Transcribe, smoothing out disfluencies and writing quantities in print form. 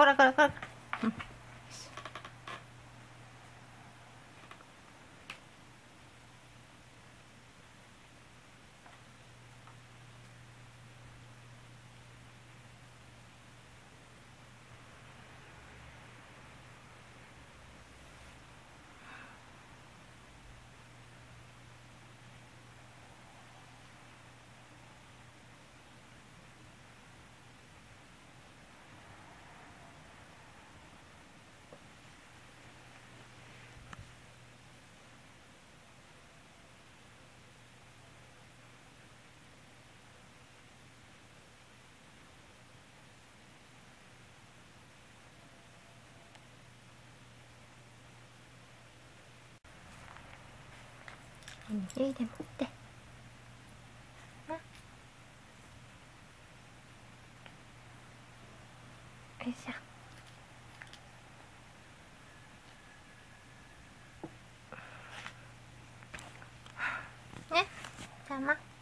こらこらこら。うん、握りで持って、うん、よいしょ。ね、じゃあま。